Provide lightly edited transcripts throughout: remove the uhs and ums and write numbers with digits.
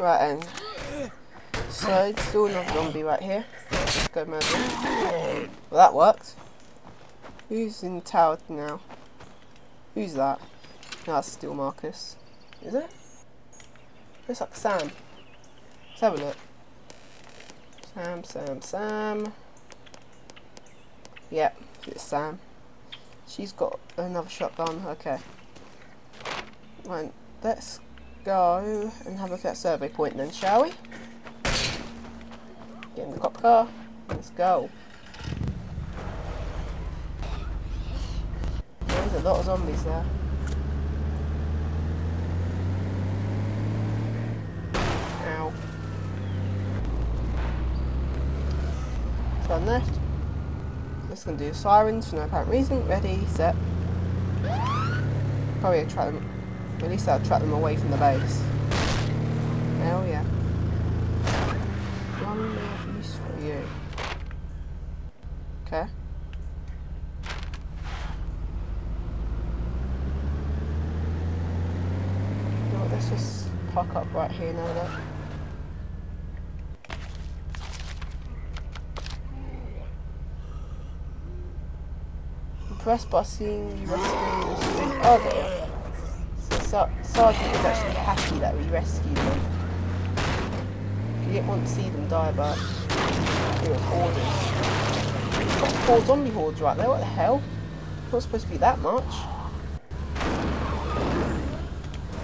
Right end. So, still no zombie right here. Let's go murder. Well, that worked. Who's in the tower now? Who's that? No, that's still Marcus. Is it? Looks like Sam. Let's have a look. Sam. Yep, it's Sam. She's got another shotgun. Okay. Right, let's go and have a look at survey point then, shall we? Get in the cop car. Let's go. There's a lot of zombies there. Ow. Turn left. Just gonna do sirens for no apparent reason. Ready, set. Probably attract them. At least I'll track them away from the base. Hell yeah. One more of use for you. Okay. No, let's just park up right here now then. Press busing, you rescue. Oh, there. Sergeant is actually happy that we rescued them. He didn't want to see them die, but they were hoarders. We've got 4 zombie hordes right there, what the hell? Not supposed to be that much.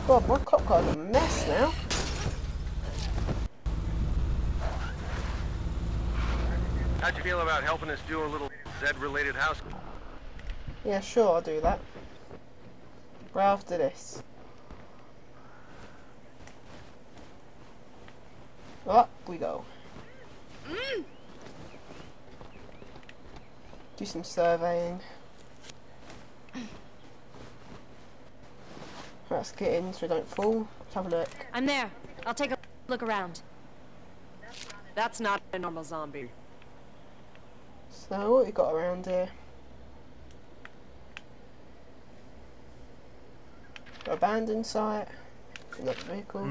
God, my cop car's a mess now. How'd you feel about helping us do a little Zed-related house? Yeah, sure, I'll do that. Right after this. Up we go. Do some surveying. Let's get in so we don't fall. Let's have a look. I'm there. I'll take a look around. That's not a normal zombie. So, what we got around here? Abandoned site. Another vehicle.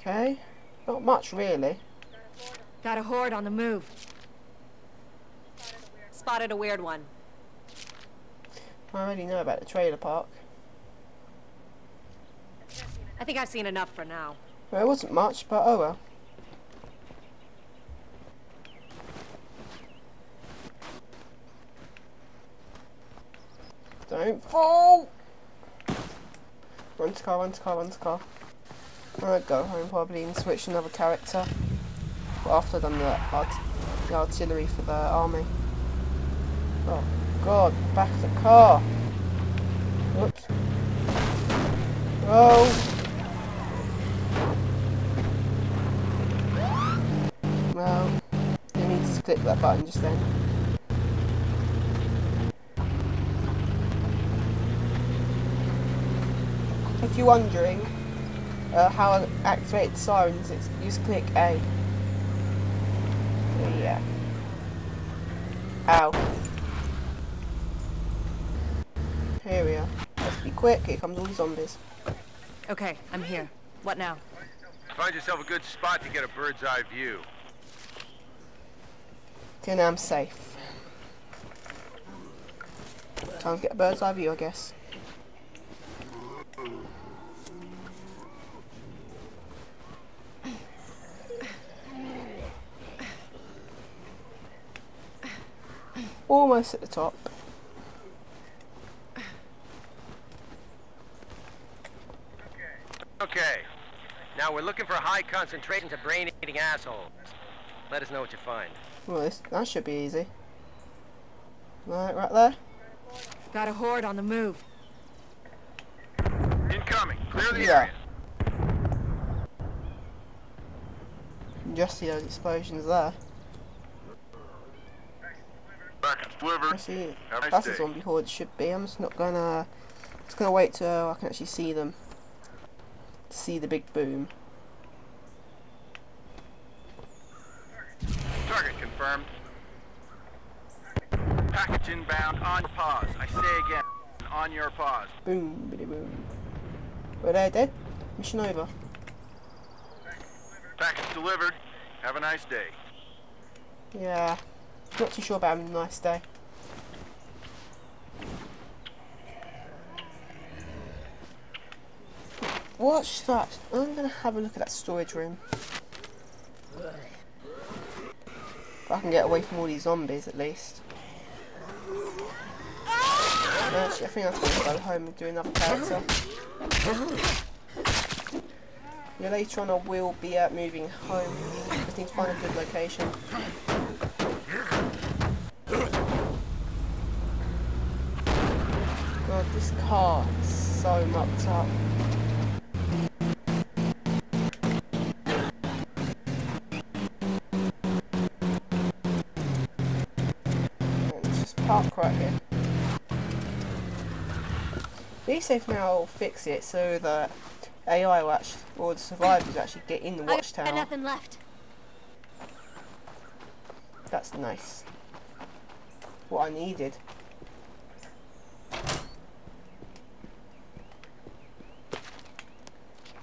Okay. Not much really. Got a horde on the move. Spotted a weird one. I already know about the trailer park. I think I've seen enough for now. Well, it wasn't much, but oh well. Don't fall! Run to car. I'm gonna go home probably and switch another character. But after I've done the artillery for the army. Oh god, back of the car! Whoops. Oh! Well, you need to click that button just then. If you're wondering how I activate sirens, it's just click A. Yeah. Ow. Here we are. Let's be quick, here comes all the zombies. Okay, I'm here. What now? Find yourself a good spot to get a bird's eye view. Okay, now I'm safe. Time to get a bird's eye view, I guess. Almost at the top. Okay. Now we're looking for high concentrations of brain-eating assholes. Let us know what you find. Well, that should be easy. Right there. Got a horde on the move. Incoming. Clear the area. You can just see those explosions there. See, that's a zombie horde should be. I'm just not gonna. Just gonna wait till I can actually see them. To see the big boom. Target confirmed. Package inbound on your paws. I say again, on your paws. Boom, bitty boom. Where are they? Mission over. Package delivered. Have a nice day. Yeah. Not too sure about having a nice day. Watch that. I'm going to have a look at that storage room. If I can get away from all these zombies at least. Actually, I think I'm going to go home and do another character. Yeah, later on I will be out moving home. I just need to find a good location. God, this car is so mucked up. Let's just park right here. Be safe now, I'll fix it so that AI will actually, or the survivors actually get in the watchtower. I've got nothing left. That's nice. What I needed.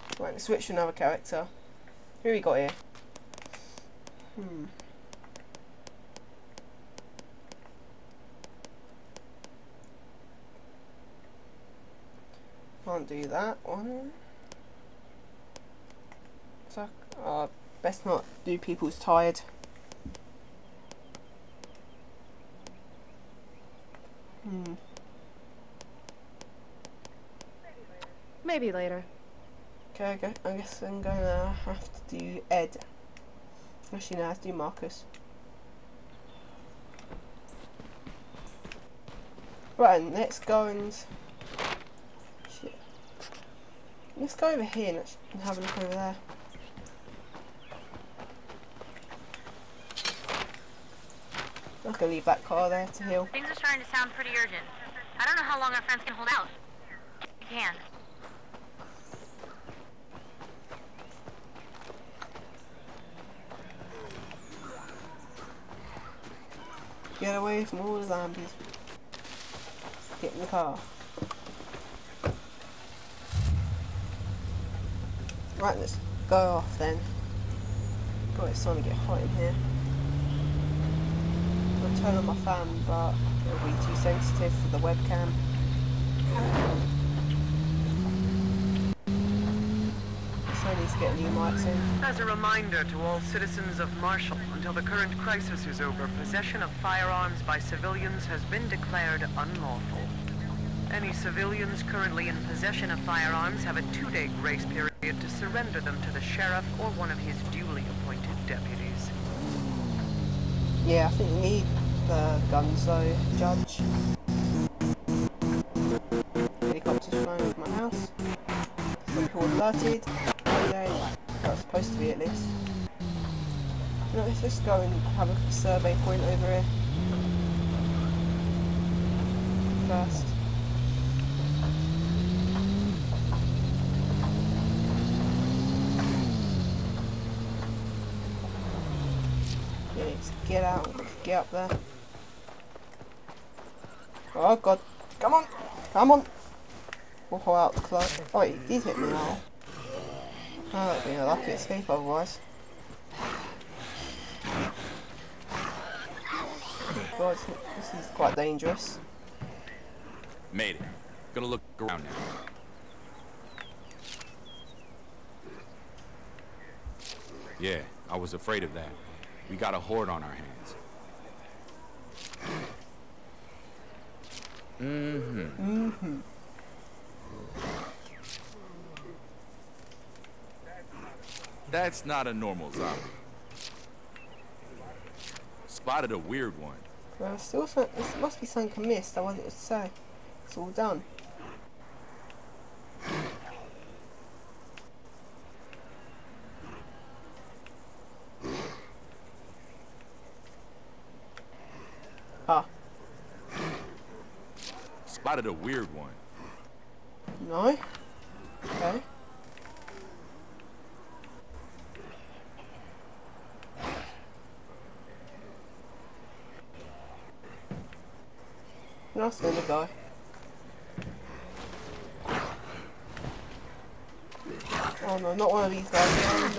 Right, let's switch to another character. Who we got here? Can't do that one. So, best not do people's tired. Maybe later. Okay, okay. I guess I'm gonna have to do Ed. Actually, no, I have to do Marcus. Right, and let's go and. Let's go over here and have a look over there. I'm gonna leave that car there to heal. Things are starting to sound pretty urgent. I don't know how long our friends can hold out. They can. Get away from all the zombies. Get in the car. Right, let's go off then. God, it's starting to get hot in here. I'll turn on my fan, but it'll be too sensitive for the webcam. So I need to get new mics in. As a reminder to all citizens of Marshall, until the current crisis is over, possession of firearms by civilians has been declared unlawful. Any civilians currently in possession of firearms have a 2-day grace period to surrender them to the sheriff or one of his duly appointed deputies. Yeah, I think we need the guns though, Judge. Helicopter's flying over my house. Some people alerted. Okay, that's supposed to be at least. No, let's just go and have a survey point over here. First. Get out, get up there. Oh god, come on, come on. We'll haul out the club. Oh, he did hit me now. Oh, that would be a lucky escape otherwise. Oh god, this is quite dangerous. Made it. Gonna look around now. Yeah, I was afraid of that. We got a horde on our hands. That's not a normal zombie. Spotted a weird one. Well, still, this must be something amiss. I wanted to say. It's all done. Spotted a weird one. No? Okay. Nice little guy. Oh no, not one of these guys.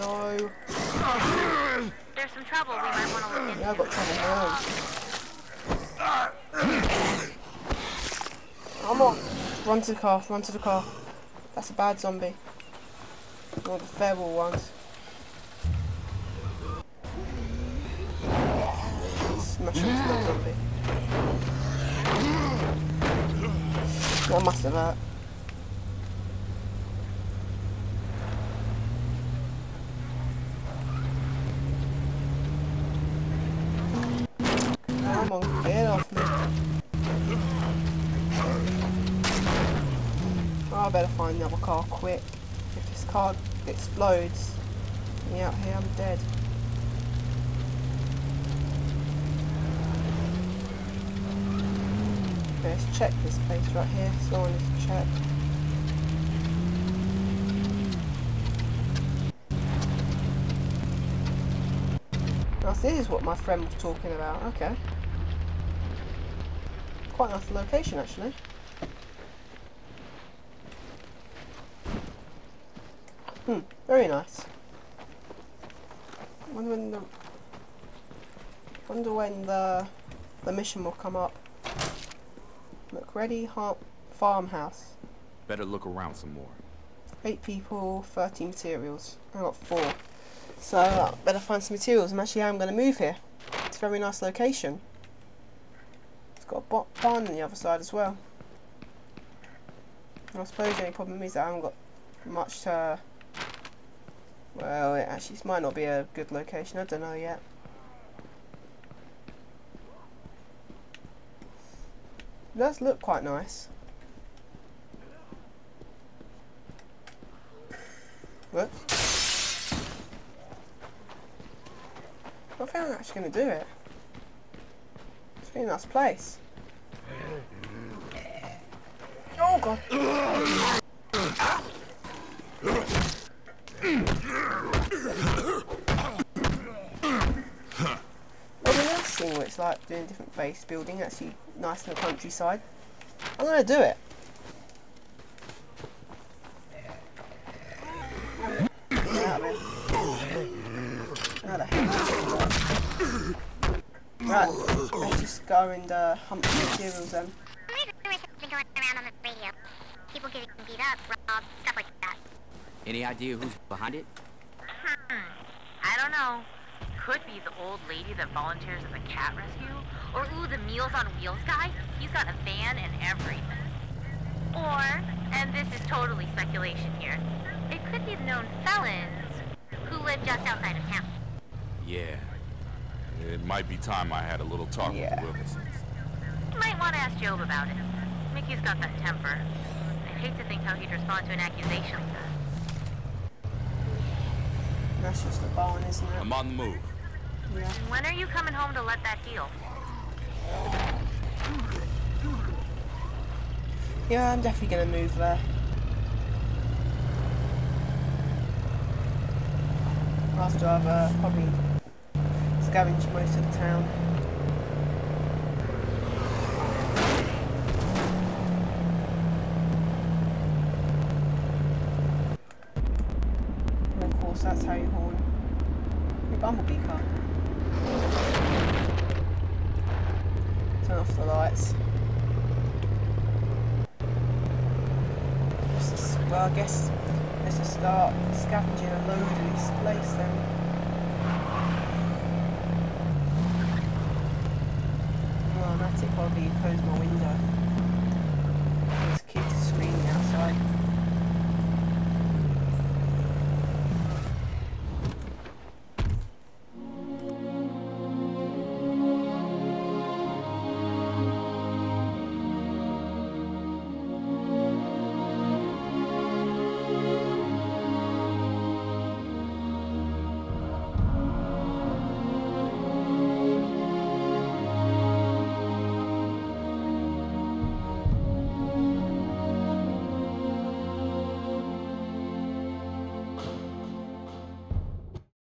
Oh no. Oh, there's some trouble. We might want to look into. Yeah, I've got trouble now. Come on. Run to the car. Run to the car. That's a bad zombie. One of the feral ones. Smash into that zombie. That must have hurt. Come on, get off me. Oh, I better find another car quick. If this car explodes, me out here, I'm dead. Let's check this place right here. So I need to check. Now this is what my friend was talking about. Okay. Quite a nice location actually. Hmm. Very nice. Wonder when the mission will come up. Look, ready, farmhouse. Better look around some more. 8 people, 30 materials. I got 4. So, better find some materials. And actually, I'm going to move here. It's a very nice location. It's got a barn on the other side as well. And I suppose the only problem is that I haven't got much to... Well, it actually might not be a good location. I don't know yet. It does look quite nice. Look. I think I'm actually going to do it. It's a really nice place. Oh god. What it's like doing different base building, actually nice in the countryside. I'm gonna do it. Right, let's just go and hump the materials then. Any idea who's behind it? I don't know. Could be the old lady that volunteers at the cat rescue, or ooh, the Meals on Wheels guy. He's got a van and everything. Or, and this is totally speculation here, it could be the known felons who live just outside of town. Yeah, it might be time I had a little talk with the Wilkinsons. Might want to ask Job about it. Mickey's got that temper. I'd hate to think how he'd respond to an accusation like that. That's just the barn, isn't it? I'm on the move. Yeah. When are you coming home to let that heal? Yeah, I'm definitely going to move there. After I've probably scavenged most of the town. That's how you horn. Your bumblebee car. Turn off the lights. Well, I guess let's just start scavenging a load of this place then. Well, I'm at it, probably close my window.